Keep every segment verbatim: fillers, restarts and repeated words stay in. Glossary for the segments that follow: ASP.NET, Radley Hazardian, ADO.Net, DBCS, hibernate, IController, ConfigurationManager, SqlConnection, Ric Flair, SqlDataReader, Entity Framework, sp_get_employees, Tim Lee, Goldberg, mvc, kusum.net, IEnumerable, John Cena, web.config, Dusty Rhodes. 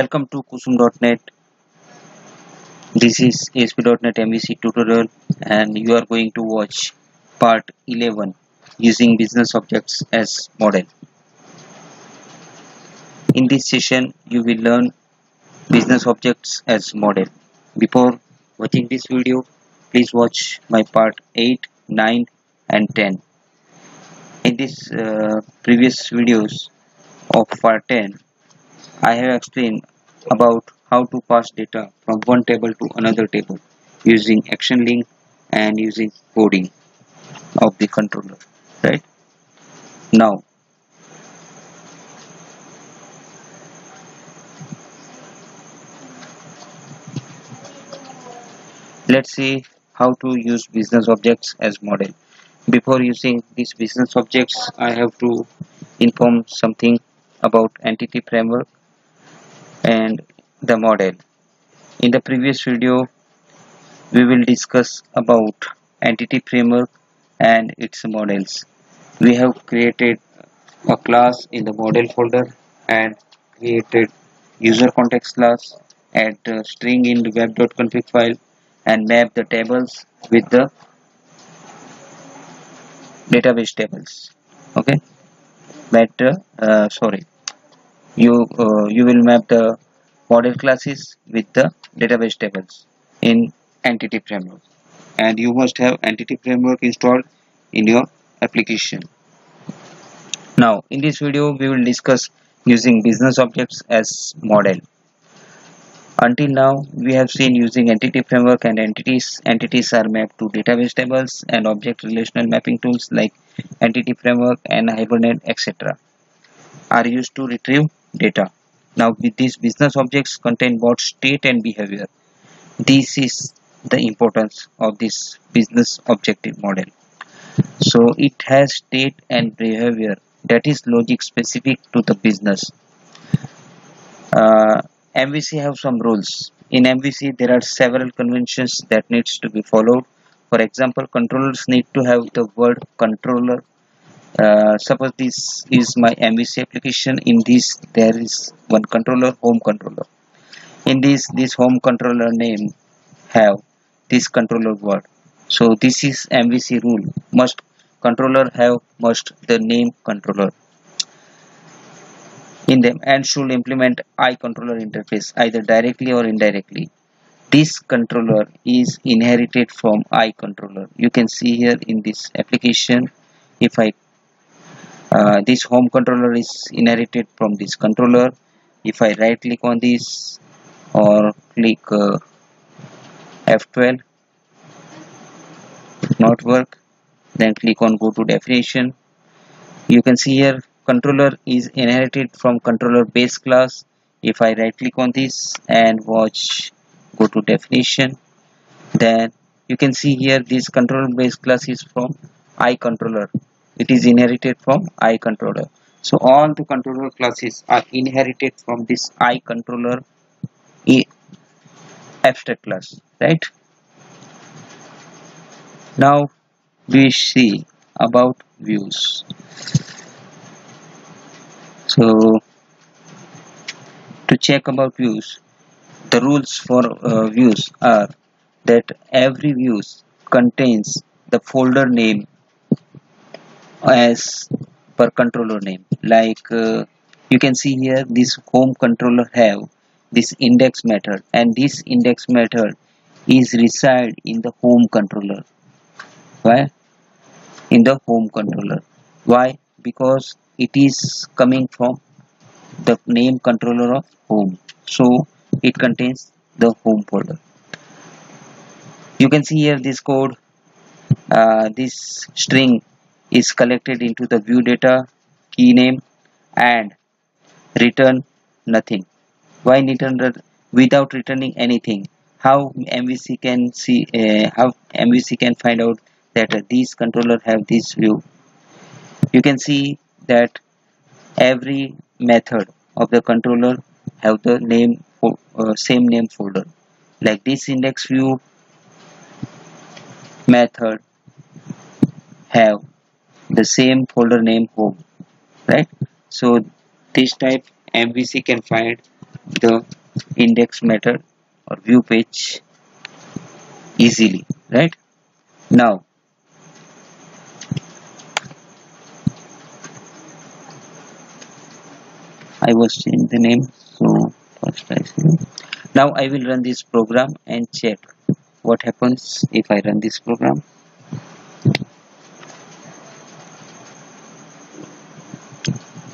Welcome to kusum dot net. This is asp dot net M V C tutorial, and you are going to watch part eleven, using business objects as model. In this session you will learn business objects as model. Before watching this video, please watch my part eight, nine and ten. In this uh, previous videos of part ten, I have explained about how to pass data from one table to another table using action link and using coding of the controller. Right now, let's see how to use business objects as model. Before using these business objects, I have to inform something about Entity Framework and the model. In the previous video, we will discuss about Entity Framework and its models. We have created a class in the model folder and created user context class, add a string in the web dot config file, and map the tables with the database tables. Okay, but uh, sorry, you uh, you will map the model classes with the database tables in Entity Framework, and you must have Entity Framework installed in your application. Now, in this video, we will discuss using business objects as model. Until now, we have seen using Entity Framework and entities. Entities are mapped to database tables and object relational mapping tools like Entity Framework and Hibernate, et cetera are used to retrieve data. Now, with these business objects contain both state and behavior. This is the importance of this business objective model. So it has state and behavior, that is logic specific to the business. Uh, M V C have some rules. In M V C, there are several conventions that needs to be followed. For example, controllers need to have the word controller. Uh, suppose this is my M V C application. In this, there is one controller, home controller. In this, this home controller name have this controller word. So this is M V C rule. Must controller have must the name controller in them, and should implement IController interface either directly or indirectly. This controller is inherited from IController. You can see here in this application, if I uh, this home controller is inherited from this controller. If I right click on this or click uh, F twelve, it not work, then click on go to definition. You can see here controller is inherited from controller base class. If I right click on this and watch, go to definition, then you can see here this controller base class is from IController. It is inherited from IController. So all the controller classes are inherited from this IController abstract class, right? Now we see about views. So to check about views, the rules for uh, views are that every views contains the folder name as per controller name. Like uh, you can see here, this home controller have this index method, and this index method is reside in the home controller. Why? In the home controller. Why? Because it is coming from the name controller of home, so it contains the home folder. You can see here this code, uh, this string is collected into the view data key name and return nothing. Why return? Without returning anything, how M V C can see? Uh, how M V C can find out that uh, these controller have this view? You can see that every method of the controller have the name uh, same name folder. Like this index view method have the same folder name home, right? So this type M V C can find the index method or view page easily, right? Now I was changing the name, so first I see. Now I will run this program and check what happens if I run this program.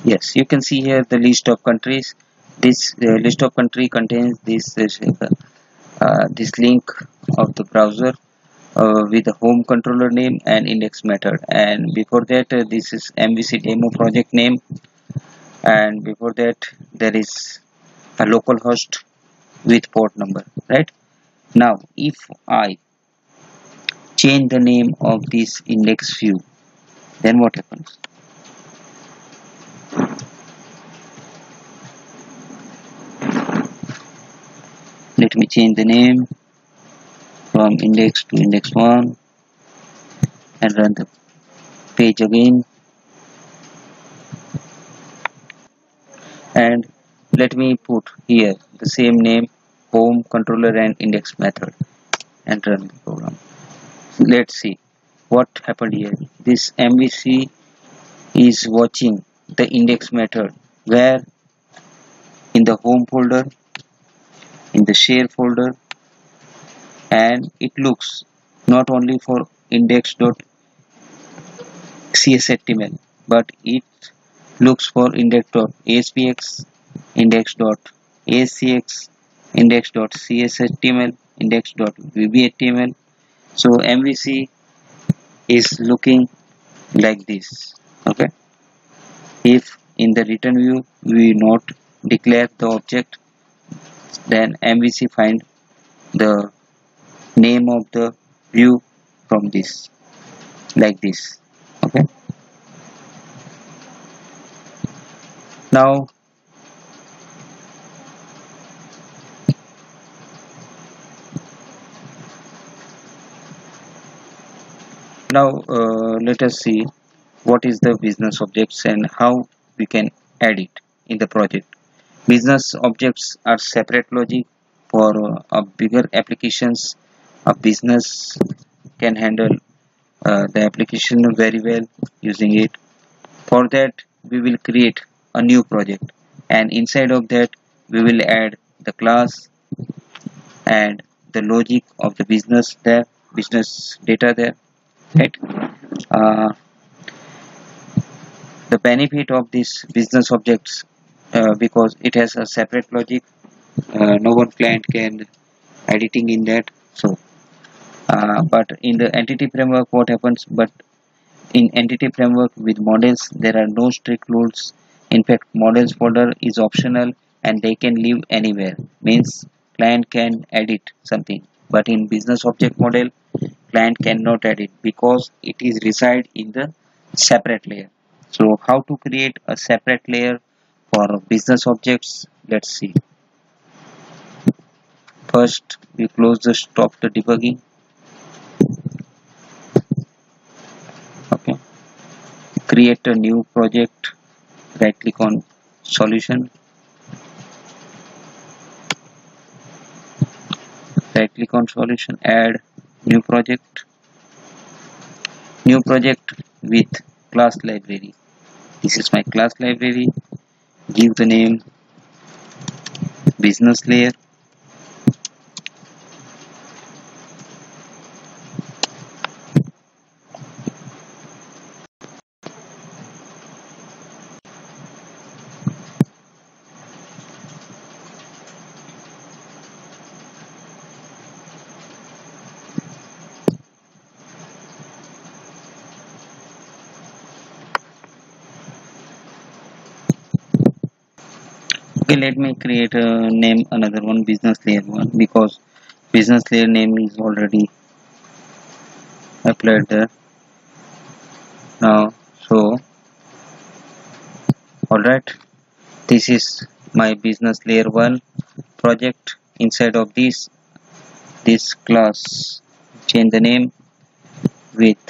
Yes, you can see here the list of countries. This uh, list of country contains this uh, uh, this link of the browser uh, with a home controller name and index method, and before that uh, this is M V C demo project name, and before that there is a local host with port number, right? Now if I change the name of this index view, then what happens? Let me change the name from index to index one and run the page again, and let me put here the same name, home controller and index method, and run the program. Let's see what happened here. This M V C is watching the index method where in the home folder, in the share folder, and it looks not only for index.cshtml but it looks for index.aspx, index.ascx, index.cshtml, index.vbhtml. So M V C is looking like this. Okay, if in the return view we not declare the object, then M V C find the name of the view from this, like this. Okay, now now uh, let us see what is the business objects and how we can add it in the project. Business objects are separate logic for uh, a bigger applications. A business can handle uh, the application very well using it. For that we will create a new project, and inside of that we will add the class and the logic of the business there, business data there, right? Uh, the benefit of this business objects, Uh, because it has a separate logic, uh, no one client can editing in that. So uh, but in the entity framework what happens, but in entity framework with models there are no strict rules. In fact, models folder is optional and they can live anywhere, means client can edit something, but in business object model client cannot edit because it is reside in the separate layer. So how to create a separate layer for business objects? Let's see. First we close the stop the debugging. Okay, create a new project, right click on solution, right click on solution, add new project, new project with class library. This is my class library. Give the name business layer, let me create a name, another one, business layer one, because business layer name is already applied there now. So alright, this is my business layer one project. Inside of this this class, change the name with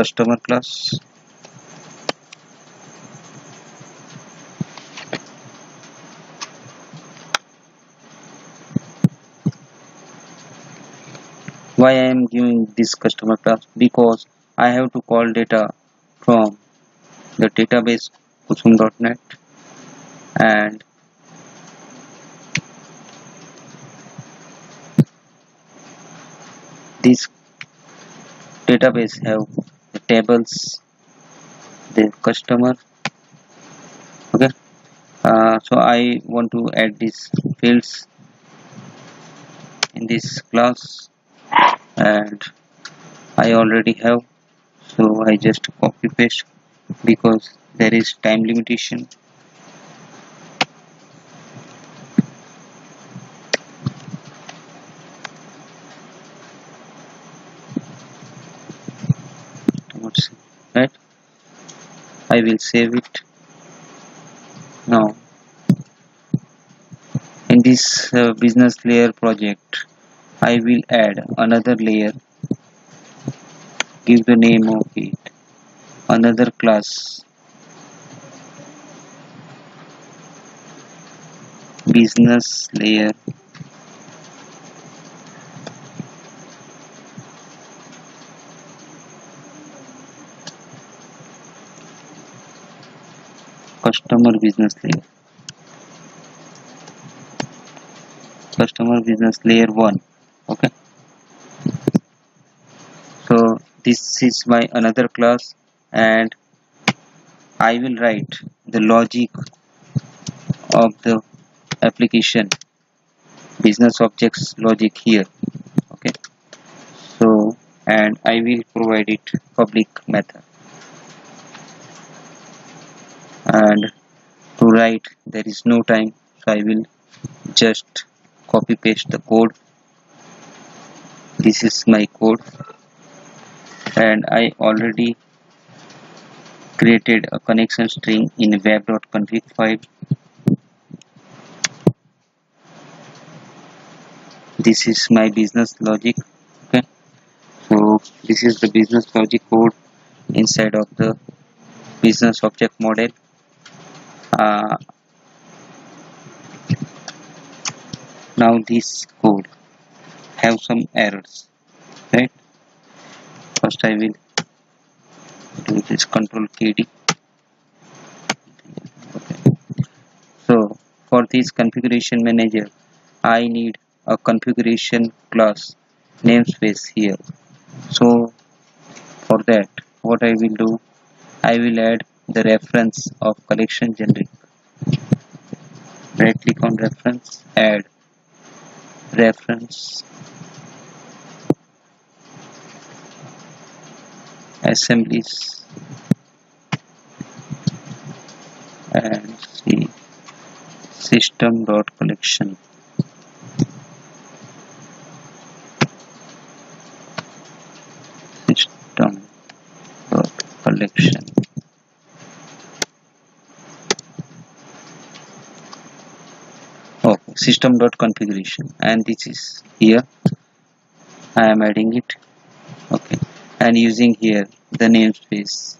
customer class. Why I am giving this customer class? Because I have to call data from the database kusum dot net and this database have the tables, the customer. Okay, uh, so I want to add these fields in this class and I already have, so I just copy paste because there is time limitation. Right, I will save it. Now in this uh, business layer project I will add another layer, give the name of it, another class business layer customer business layer customer business layer one. Okay, so this is my another class and I will write the logic of the application, business objects logic here. Okay, so and I will provide it public method. And to write there is no time, so I will just copy paste the code. This is my code and I already created a connection string in web dot config file. This is my business logic. Okay, so this is the business logic code inside of the business object model. Uh, now this code have some errors, right? First I will do this control K D. Okay. So for this configuration manager I need a configuration class namespace here. So for that what I will do, I will add the reference of collection generic. Right click on reference, add reference assemblies and see system dot collection. System dot collection. Okay, system dot configuration, and this is here I am adding it. Okay, and using here the namespace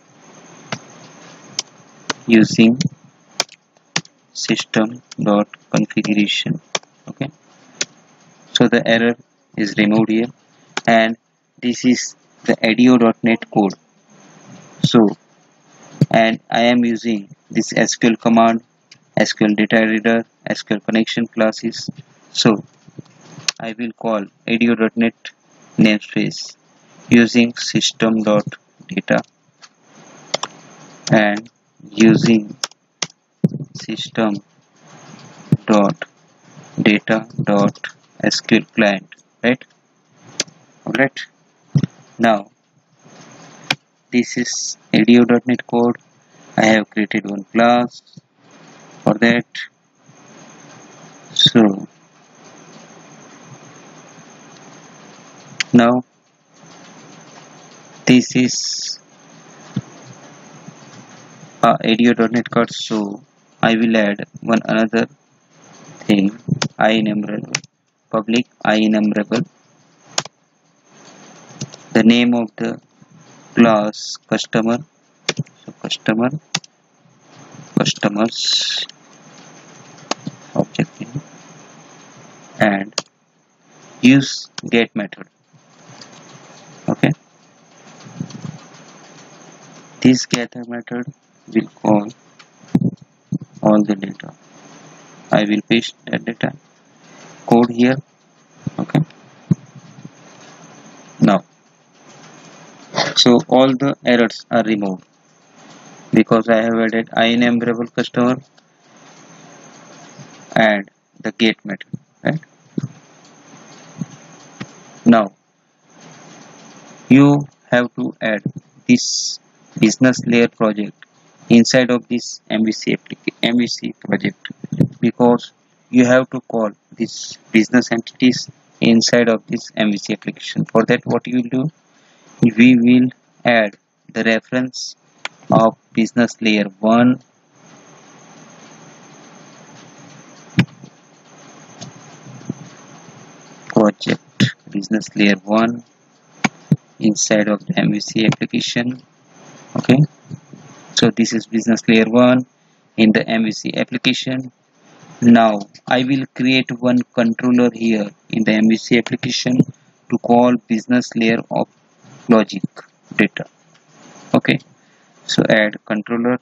using system dot configuration. Okay, so the error is removed here, and this is the A D O dot net code. So and I am using this S Q L command, SqlDataReader, SqlConnection classes. So I will call A D O dot net namespace using system dot data and using system dot data dot S Q L client. Right? Alright. Now this is A D O dot net code. I have created one class for that. So now this is uh, A D O dot net code, so I will add one another thing, IEnumerable, public IEnumerable. The name of the class customer, so customer customers object name and use get method. This getter method will call all the data. I will paste that data code here. Okay. Now, so all the errors are removed because I have added IEnumerable customer and the get method. Right. Now, you have to add this business layer project inside of this M V C application, M V C project, because you have to call this business entities inside of this M V C application. For that, what you will do, we will add the reference of business layer one project, business layer one inside of the M V C application. Okay, so this is business layer one in the M V C application. Now I will create one controller here in the M V C application to call business layer of logic data. Okay, so add controller,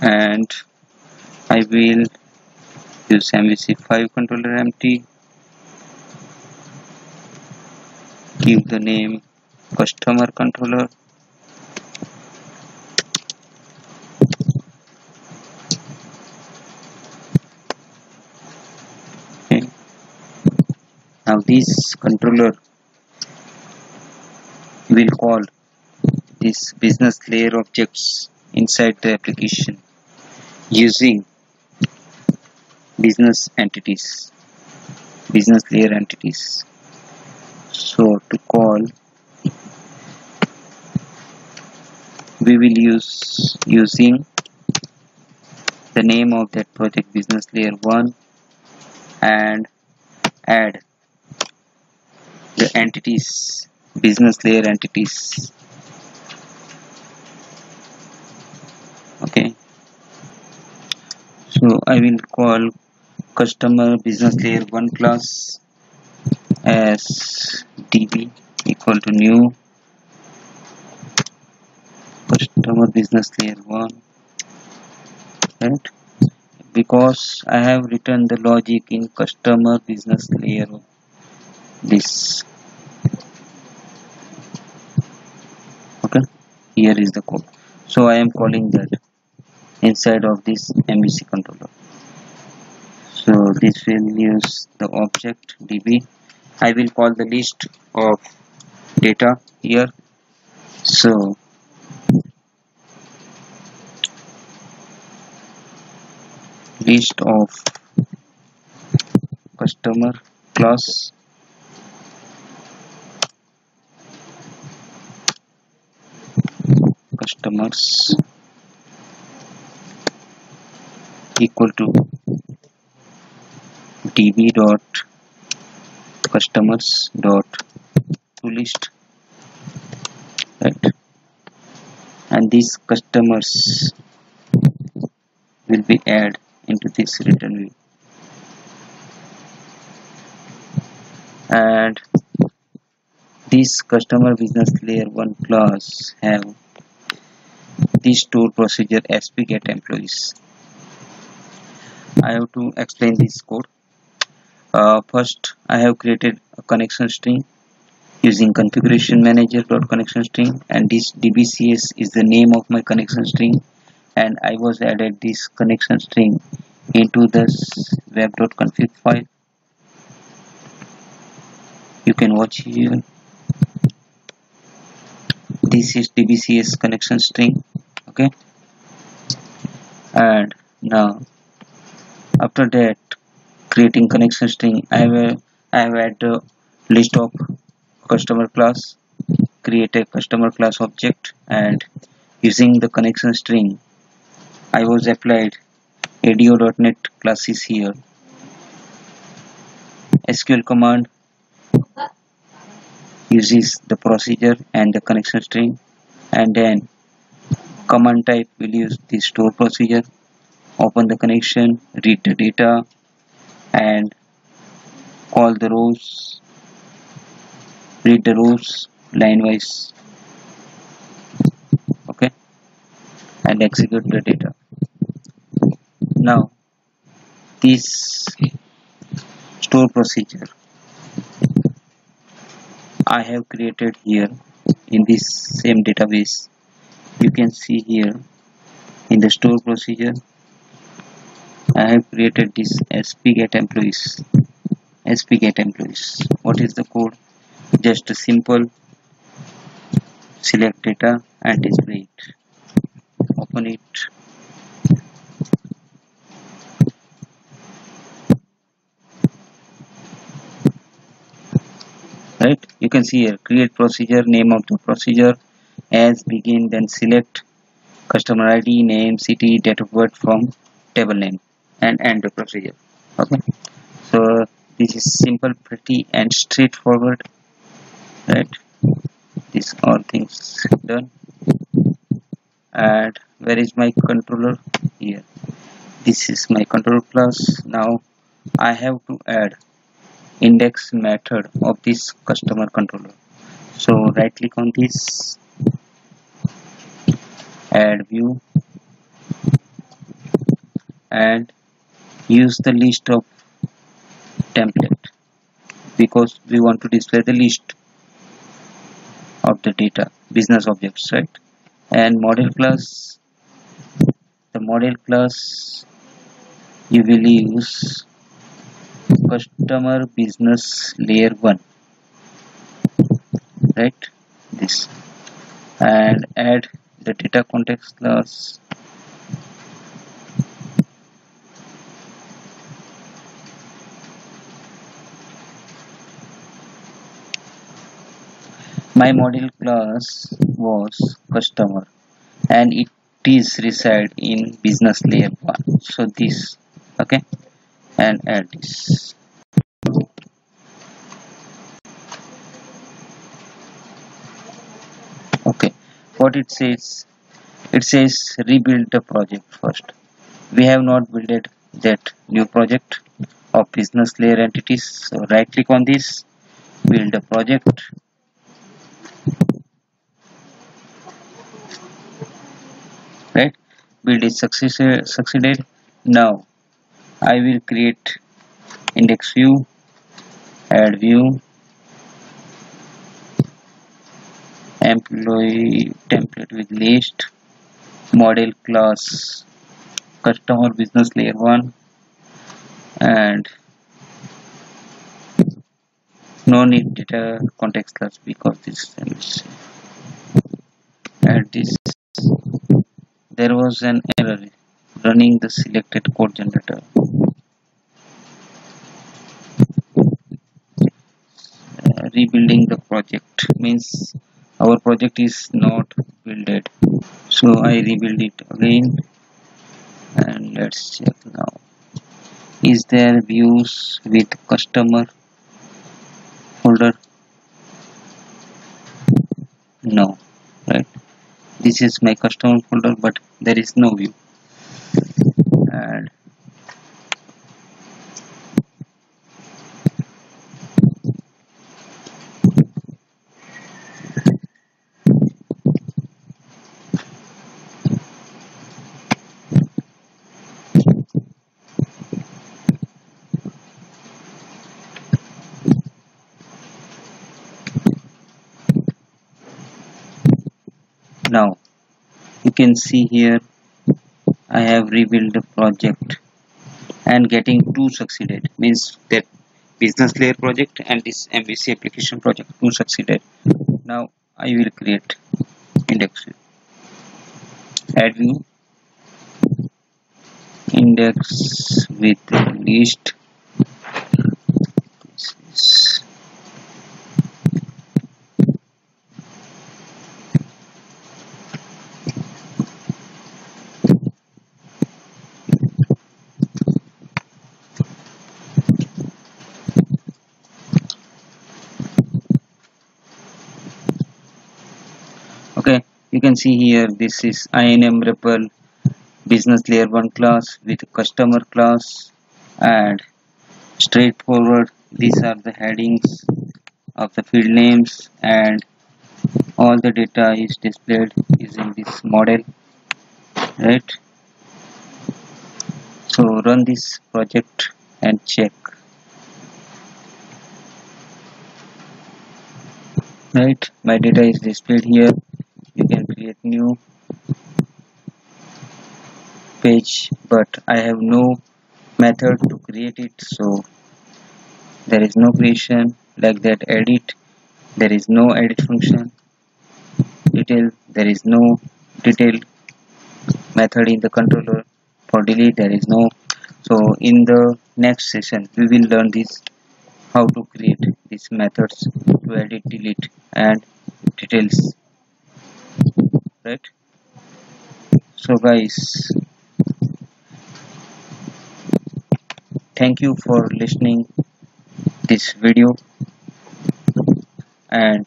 and I will use M V C five controller empty, give the name customer controller, okay. Now this controller will call this business layer objects inside the application using business entities, business layer entities. So to call, we will use using the name of that project business layer one and add the entities, business layer entities. Okay, so I will call customer business layer one class as D B equal to new customer business layer one, right? Because I have written the logic in customer business layer of this. Okay, here is the code. So I am calling that inside of this M V C controller. So this will use the object D B. I will call the list of data here. So list of customer class, customers equal to db dot customers dot to list, right? And these customers will be added into this return view, and this customer business layer one class have this store procedure S P get employees. I have to explain this code. Uh, first, I have created a connection string using configuration manager dot connection string, and this D B C S is the name of my connection string, and I was added this connection string into this web dot config file. You can watch here. This is D B C S connection string. Okay, and now after that, creating connection string, I will I have add a list of customer class, create a customer class object, and using the connection string, I was applied A D O dot net classes here, S Q L command uses the procedure and the connection string, and then command type will use the store procedure, open the connection, read the data, and call the rows, read the rows line wise, and execute the data. Now this store procedure I have created here in this same database, you can see here in the store procedure I have created this sp_get_employees. sp_get_employees. What is the code? Just a simple select data and display it. Open it. Right? You can see here create procedure, name of the procedure as begin, then select customer I D, name, city, date of birth from table name and end the procedure. Okay. So this is simple, pretty and straightforward. Right? These all things done. And where is my controller? Here. This is my controller class. Now I have to add index method of this customer controller. So right click on this, add view, and use the list of template because we want to display the list of the data business objects, right? And model class, the model class you will use customer business layer one, right? This, and add the data context class, my model class was customer and it is reside in business layer one, so this, okay, and add this. Okay, what it says, it says rebuild the project first. We have not built that new project of business layer entities, so right click on this, build a project. Right, build is success, uh, succeeded. Now I will create index view, add view, employee template with list, model class customer business layer one, and no need data context class because this is, add this. There was an error running the selected code generator. Uh, rebuilding the project means our project is not builded. So I rebuild it again and let's check now. Is there views with customer folder? No, right? This is my customer folder, but there is no view. And now you can see here I have rebuilt the project and getting two succeeded means that business layer project and this M V C application project two succeeded. Now I will create index view, add view, index with list, this is okay. You can see here this is IEnumerable business layer one class with customer class and straightforward. These are the headings of the field names and all the data is displayed using this model. right? So run this project and check, right? My data is displayed here. You can create new page, but I have no method to create it, so there is no creation. Like that, edit, there is no edit function. Detail, there is no detail method in the controller. For delete, there is no. So in the next session we will learn this, how to create these methods to edit, delete and details, right? So guys, thank you for listening this video, and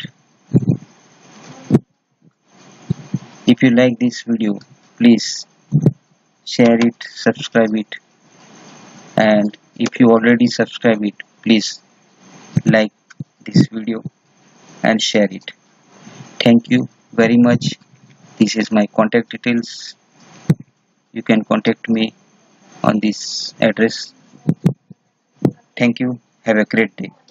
if you like this video, please share it, subscribe it, and if you already subscribe it, please like this video and share it. Thank you very much. This is my contact details. You can contact me on this address. Thank you. Have a great day.